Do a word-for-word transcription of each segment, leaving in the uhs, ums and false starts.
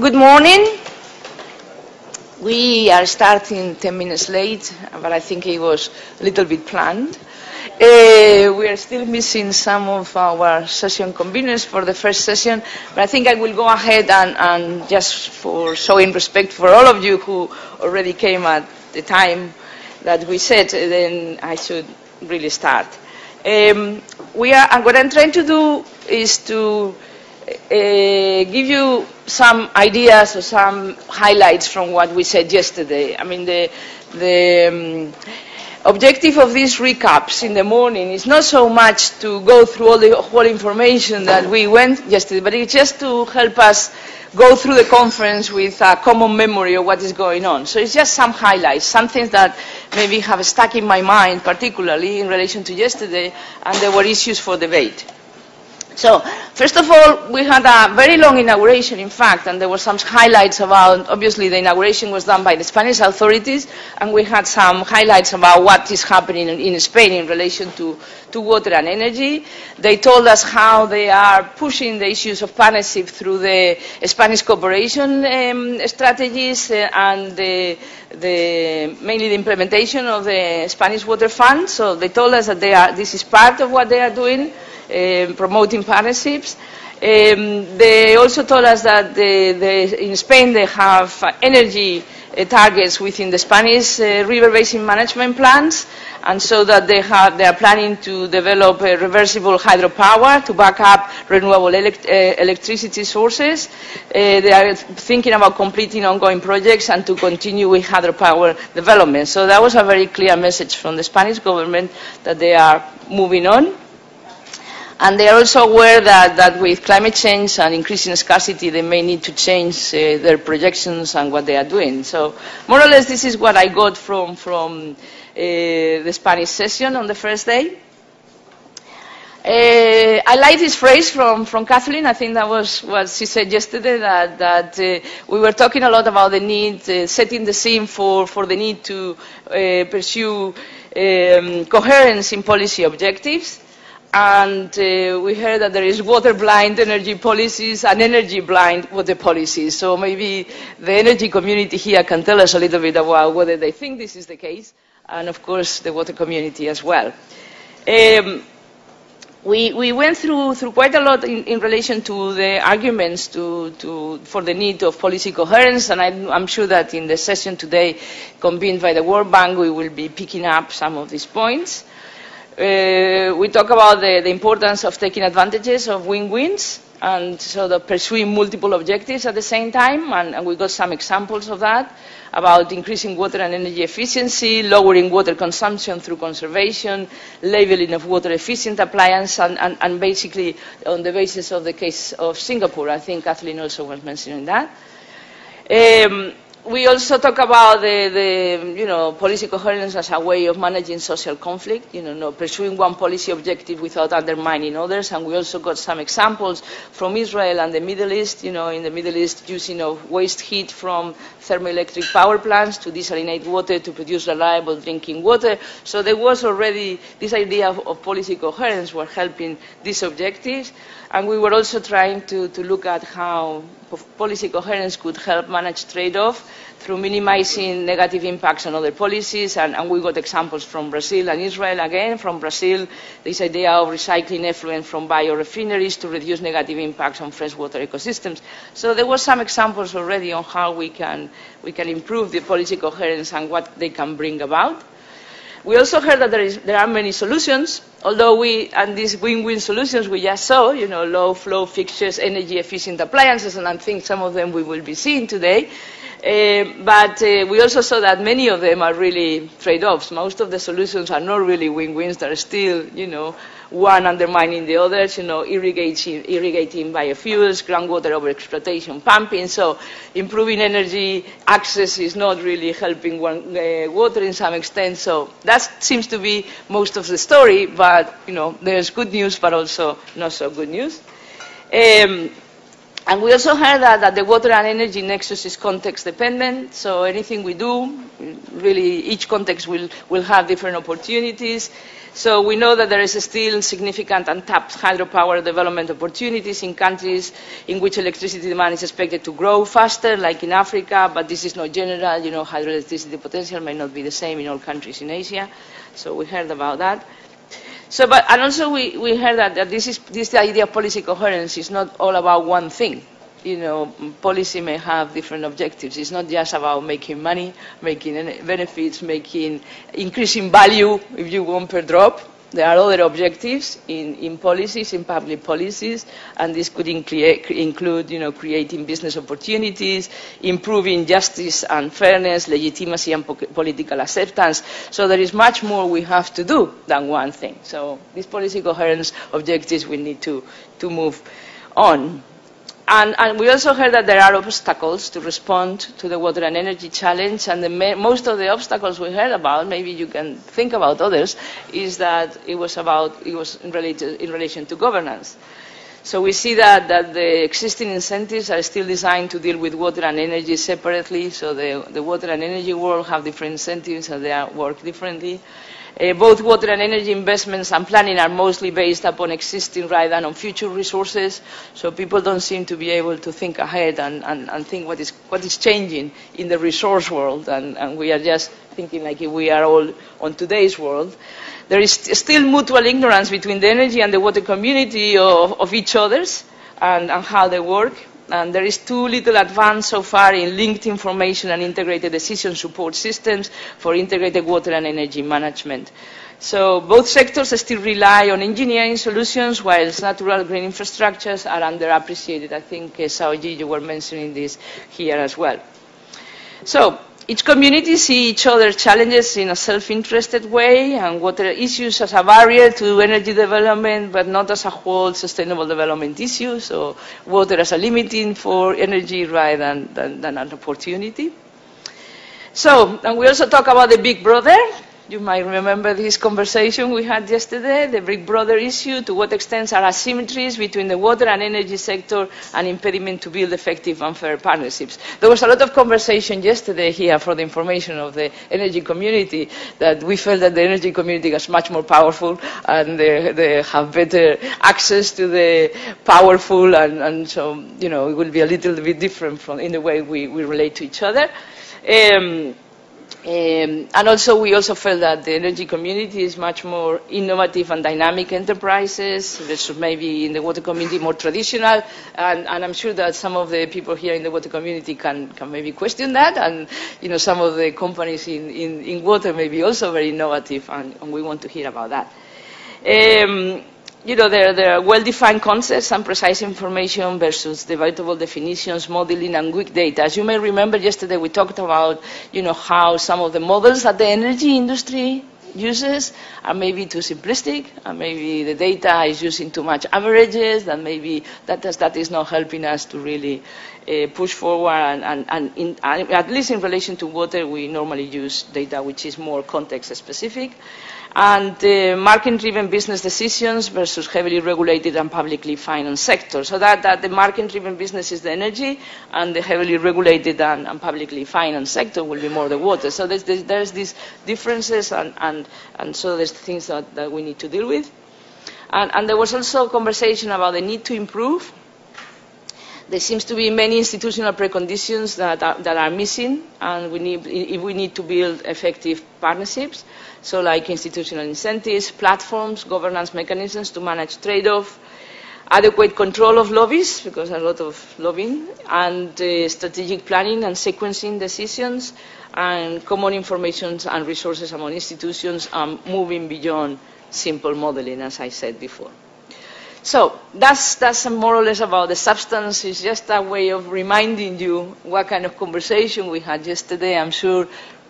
Good morning. We are starting ten minutes late, but I think it was a little bit planned. Uh, we are still missing some of our session conveners for the first session, but I think I will go ahead and, and just for showing respect for all of you who already came at the time that we said, then I should really start. Um, we are, and what I'm trying to do is to uh, give you some ideas or some highlights from what we said yesterday. I mean, the, the um, objective of these recaps in the morning is not so much to go through all the whole information that we went yesterday, but it's just to help us go through the conference with a common memory of what is going on. So it's just some highlights, some things that maybe have stuck in my mind, particularly in relation to yesterday, and there were issues for debate. So, first of all, we had a very long inauguration, in fact, and there were some highlights about, obviously the inauguration was done by the Spanish authorities, and we had some highlights about what is happening in Spain in relation to, to water and energy. They told us how they are pushing the issues of PANESIF through the Spanish cooperation um, strategies uh, and the, the, mainly the implementation of the Spanish water fund. So they told us that they are, this is part of what they are doing. Um, promoting partnerships. Um, they also told us that they, they, in Spain they have uh, energy uh, targets within the Spanish uh, river basin management plans, and so that they, have, they are planning to develop uh, reversible hydropower to back up renewable elect uh, electricity sources. Uh, they are thinking about completing ongoing projects and to continue with hydropower development. So that was a very clear message from the Spanish government that they are moving on. And they are also aware that, that with climate change and increasing scarcity, they may need to change uh, their projections and what they are doing. So more or less this is what I got from, from uh, the Spanish session on the first day. Uh, I like this phrase from, from Kathleen. I think that was what she said yesterday, that, that uh, we were talking a lot about the need, uh, setting the scene for, for the need to uh, pursue um, coherence in policy objectives. And uh, we heard that there is water-blind energy policies and energy-blind water policies. So maybe the energy community here can tell us a little bit about whether they think this is the case, and of course the water community as well. Um, we, we went through, through quite a lot in, in relation to the arguments to, to, for the need of policy coherence, and I'm, I'm sure that in the session today convened by the World Bank we will be picking up some of these points. Uh, we talk about the, the importance of taking advantages of win-wins and sort of pursuing multiple objectives at the same time, and, and we got some examples of that, about increasing water and energy efficiency, lowering water consumption through conservation, labeling of water-efficient appliances, and, and, and basically on the basis of the case of Singapore. I think Kathleen also was mentioning that. Um, we also talk about the, the, you know, policy coherence as a way of managing social conflict, you know, no, pursuing one policy objective without undermining others, and we also got some examples from Israel and the Middle East, you know, in the Middle East using of waste heat from thermoelectric power plants to desalinate water to produce reliable drinking water. So there was already this idea of, of policy coherence were helping these objectives, and we were also trying to, to look at how policy coherence could help manage trade-off through minimizing negative impacts on other policies, and, and we got examples from Brazil and Israel again. From Brazil, this idea of recycling effluent from biorefineries to reduce negative impacts on freshwater ecosystems. So there were some examples already on how we can, we can improve the policy coherence and what they can bring about. We also heard that there, is, there are many solutions, although we, and these win-win solutions we just saw, you know, low-flow fixtures, energy-efficient appliances, and I think some of them we will be seeing today. Uh, but uh, we also saw that many of them are really trade-offs. Most of the solutions are not really win-wins. They're still, you know, one undermining the others, you know, irrigating, irrigating biofuels, groundwater overexploitation, pumping. So improving energy access is not really helping one, uh, water in some extent. So that seems to be most of the story, but, you know, there's good news, but also not so good news. Um, And we also heard that, that the water and energy nexus is context dependent, so anything we do, really each context will, will have different opportunities. So we know that there is still significant untapped hydropower development opportunities in countries in which electricity demand is expected to grow faster, like in Africa, but this is not general. You know, hydroelectricity potential may not be the same in all countries in Asia, so we heard about that. So, but, and also we, we heard that, that this is this idea of policy coherence is not all about one thing. You know, policy may have different objectives. It's not just about making money, making benefits, making increasing value, if you want, per drop. There are other objectives in, in policies, in public policies, and this could include, you know, creating business opportunities, improving justice and fairness, legitimacy and political acceptance. So there is much more we have to do than one thing. So these policy coherence objectives we need to, to move on. And, and we also heard that there are obstacles to respond to the water and energy challenge, and the most of the obstacles we heard about, maybe you can think about others, is that it was about, it was in, related, in relation to governance. So we see that, that the existing incentives are still designed to deal with water and energy separately, so the, the water and energy world have different incentives and they work differently. Uh, both water and energy investments and planning are mostly based upon existing rather than on future resources, so people don't seem to be able to think ahead and, and, and think what is, what is changing in the resource world, and, and we are just thinking like if we are all on today's world. There is st still mutual ignorance between the energy and the water community of, of each other's and, and how they work. And there is too little advance so far in linked information and integrated decision support systems for integrated water and energy management. So both sectors still rely on engineering solutions, whilst natural green infrastructures are underappreciated. I think, uh, Saoji, you were mentioning this here as well. So each community sees each other's challenges in a self-interested way, and water issues as a barrier to energy development, but not as a whole sustainable development issue, so water as a limiting for energy rather than, than, than an opportunity. So, and we also talk about the Big Brother. You might remember this conversation we had yesterday, the Big Brother issue, to what extent are asymmetries between the water and energy sector an impediment to build effective and fair partnerships. There was a lot of conversation yesterday here for the information of the energy community that we felt that the energy community is much more powerful and they, they have better access to the powerful, and, and so, you know, it will be a little bit different from, in the way we, we relate to each other. Um, Um, and also we also felt that the energy community is much more innovative and dynamic enterprises, versus maybe in the water community more traditional, and, and I'm sure that some of the people here in the water community can, can maybe question that, and you know, some of the companies in, in, in water may be also very innovative, and, and we want to hear about that. Um, You know, there, there are well-defined concepts and precise information versus debatable definitions, modeling, and weak data. As you may remember, yesterday we talked about, you know, how some of the models that the energy industry uses are maybe too simplistic, and maybe the data is using too much averages, and maybe that, does, that is not helping us to really uh, push forward. And, and, and in, at least in relation to water, we normally use data which is more context-specific. And uh, market-driven business decisions versus heavily regulated and publicly financed sectors. So that, that the market-driven business is the energy, and the heavily regulated and, and publicly financed sector will be more the water. So there's, there's, there's these differences, and, and, and so there's things that, that we need to deal with. And, and there was also a conversation about the need to improve. There seems to be many institutional preconditions that are, that are missing, and we need, if we need to build effective partnerships, so like institutional incentives, platforms, governance mechanisms to manage trade-off, adequate control of lobbies, because a lot of lobbying, and uh, strategic planning and sequencing decisions, and common information and resources among institutions, and moving beyond simple modeling, as I said before. So that's, that's more or less about the substance. It's just a way of reminding you what kind of conversation we had yesterday. I'm sure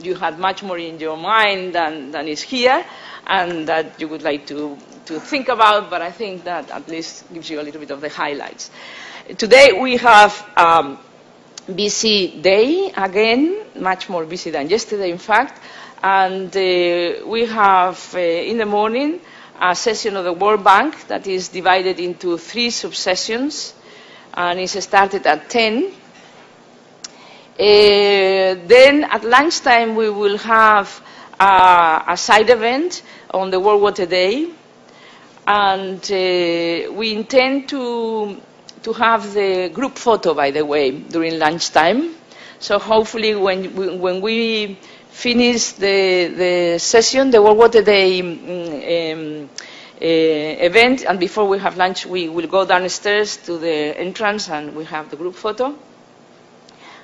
you had much more in your mind than, than is here, and that you would like to, to think about, but I think that at least gives you a little bit of the highlights. Today we have um, busy day again, much more busy than yesterday, in fact, and uh, we have uh, in the morning a session of the World Bank that is divided into three subsessions, and it started at ten. Uh, then at lunchtime we will have uh, a side event on the World Water Day, and uh, we intend to, to have the group photo, by the way, during lunchtime. So hopefully when we, when we finish the, the session, the World Water Day um, uh, event, and before we have lunch we will go downstairs to the entrance and we have the group photo.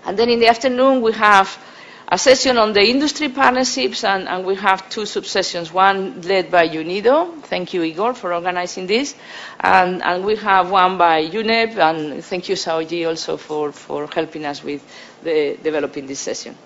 And then in the afternoon we have a session on the industry partnerships, and, and we have two sub-sessions, one led by UNIDO, thank you Igor for organizing this, and, and we have one by UNEP, and thank you Saoji also for, for helping us with the, developing this session.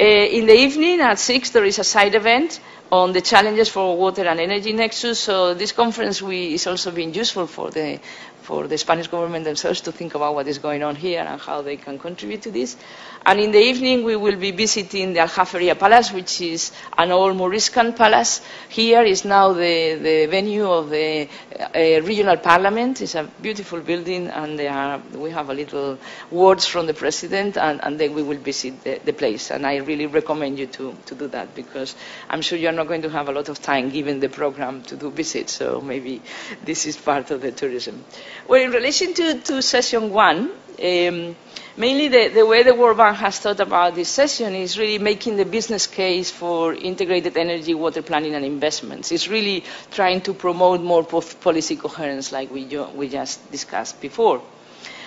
Uh, in the evening at six there is a side event on the challenges for water and energy nexus, so this conference we, is also being useful for the for the Spanish government themselves to think about what is going on here and how they can contribute to this. And in the evening we will be visiting the Aljaferia Palace, which is an old Moriscan palace. Here is now the, the venue of the uh, regional parliament. It's a beautiful building, and they are, we have a little words from the president, and, and then we will visit the, the place. And I really recommend you to, to do that, because I'm sure you're not going to have a lot of time given the program to do visits, so maybe this is part of the tourism. Well, in relation to, to session one, um, mainly the, the way the World Bank has thought about this session is really making the business case for integrated energy, water planning and investments. It's really trying to promote more policy coherence like we, we just discussed before.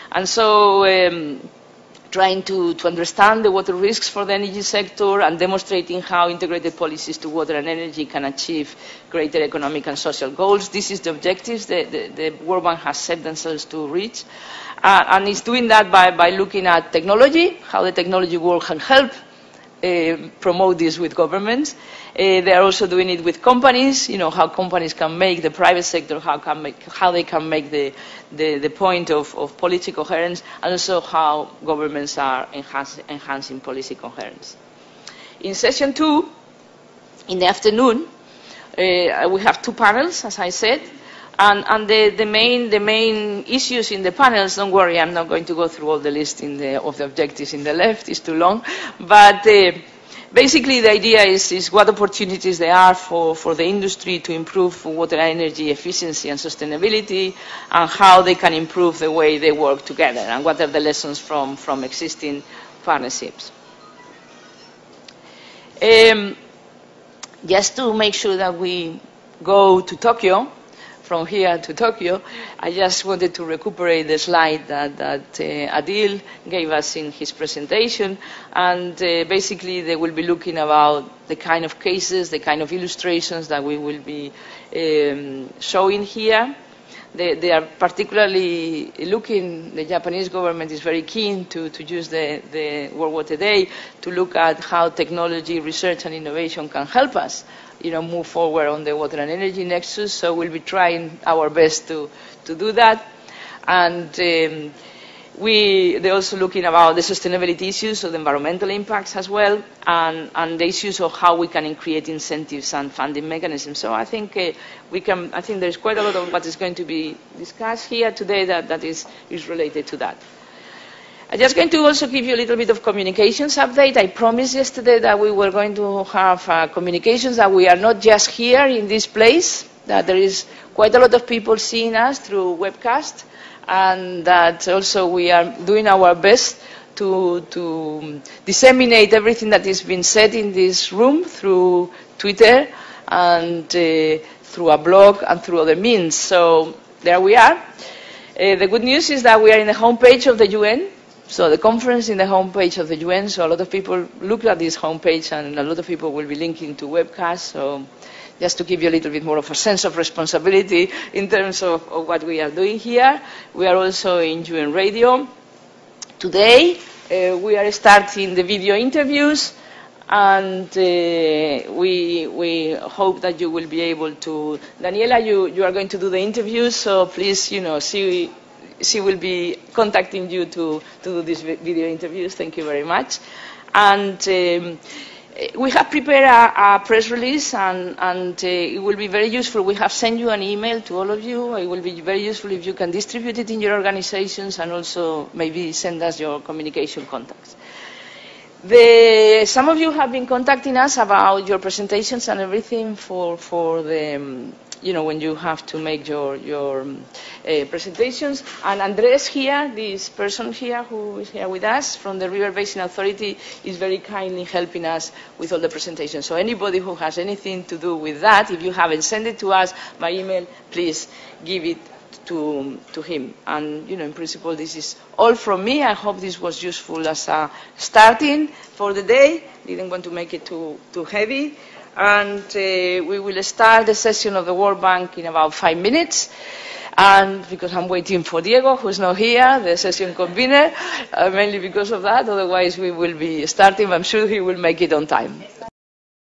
And so um, trying to, to understand the water risks for the energy sector and demonstrating how integrated policies to water and energy can achieve greater economic and social goals. This is the objectives that the, the World Bank has set themselves to reach. Uh, and it's doing that by, by looking at technology, how the technology world can help uh, promote this with governments. Uh, they are also doing it with companies, you know, how companies can make the private sector, how, can make, how they can make the, the, the point of, of policy coherence, and also how governments are enhance, enhancing policy coherence. In session two, in the afternoon, uh, we have two panels, as I said, and, and the, the, main, the main issues in the panels, don't worry, I'm not going to go through all the list in the, of the objectives in the left, it's too long, but uh, basically, the idea is, is what opportunities there are for, for the industry to improve water and energy efficiency and sustainability, and how they can improve the way they work together, and what are the lessons from, from existing partnerships. Um, just to make sure that we go to Tokyo, from here to Tokyo, I just wanted to recuperate the slide that, that uh, Adil gave us in his presentation, and uh, basically they will be looking about the kind of cases, the kind of illustrations that we will be um, showing here. They, they are particularly looking, the Japanese government is very keen to, to use the, the World Water Day to look at how technology, research and innovation can help us, you know, move forward on the water and energy nexus, so we'll be trying our best to, to do that. And um, we, they're also looking about the sustainability issues, so the environmental impacts as well, and, and the issues of how we can create incentives and funding mechanisms. So I think uh, we can, I think there's quite a lot of what is going to be discussed here today that, that is, is related to that. I'm just going to also give you a little bit of communications update. I promised yesterday that we were going to have uh, communications, that we are not just here in this place, that there is quite a lot of people seeing us through webcast, and that also we are doing our best to, to disseminate everything that is being said in this room through Twitter and uh, through a blog and through other means. So there we are. Uh, the good news is that we are in the homepage of the U N. So the conference in the homepage of the U N, so a lot of people look at this homepage and a lot of people will be linking to webcasts, so just to give you a little bit more of a sense of responsibility in terms of, of what we are doing here. We are also in U N Radio. Today uh, we are starting the video interviews, and uh, we, we hope that you will be able to... Daniela, you, you are going to do the interviews, so please, you know, see... She will be contacting you to, to do these video interviews. Thank you very much. And um, we have prepared a, a press release, and, and uh, it will be very useful. We have sent you an email to all of you. It will be very useful if you can distribute it in your organizations and also maybe send us your communication contacts. The, some of you have been contacting us about your presentations and everything for, for the, you know, when you have to make your, your uh, presentations. And Andres here, this person here who is here with us from the River Basin Authority, is very kindly helping us with all the presentations. So anybody who has anything to do with that, if you haven't sent it to us by email, please give it To, to him. And, you know, in principle, this is all from me. I hope this was useful as a starting for the day. Didn't want to make it too, too heavy. And uh, we will start the session of the World Bank in about five minutes. And because I'm waiting for Diego, who's not here, the session convener, uh, mainly because of that. Otherwise, we will be starting. I'm sure he will make it on time.